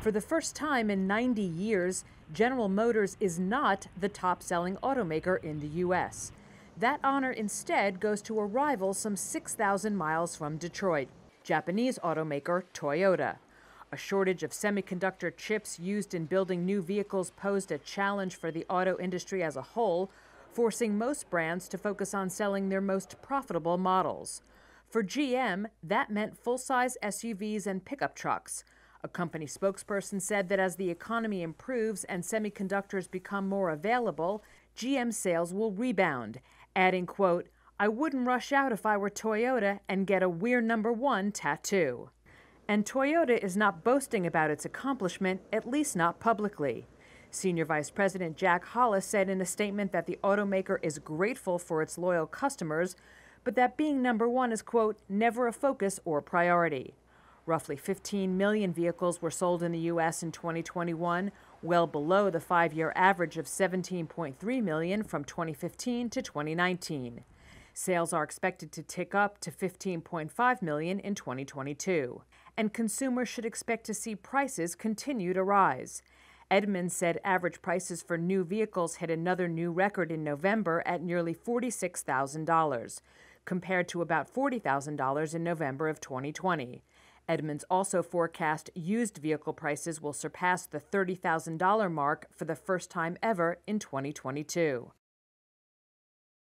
For the first time in 90 years, General Motors is not the top-selling automaker in the U.S. That honor instead goes to a rival some 6,000 miles from Detroit, Japanese automaker Toyota. A shortage of semiconductor chips used in building new vehicles posed a challenge for the auto industry as a whole, forcing most brands to focus on selling their most profitable models. For GM, that meant full-size SUVs and pickup trucks. A company spokesperson said that as the economy improves and semiconductors become more available, GM sales will rebound, adding, quote, "I wouldn't rush out if I were Toyota and get a "We're number one" tattoo." And Toyota is not boasting about its accomplishment, at least not publicly. Senior Vice President Jack Hollis said in a statement that the automaker is grateful for its loyal customers, but that being number one is, quote, "never a focus or priority." Roughly 15 million vehicles were sold in the U.S. in 2021, well below the five-year average of 17.3 million from 2015 to 2019. Sales are expected to tick up to 15.5 million in 2022. And consumers should expect to see prices continue to rise. Edmunds said average prices for new vehicles hit another new record in November at nearly $46,000, compared to about $40,000 in November of 2020. Edmunds also forecast used vehicle prices will surpass the $30,000 mark for the first time ever in 2022.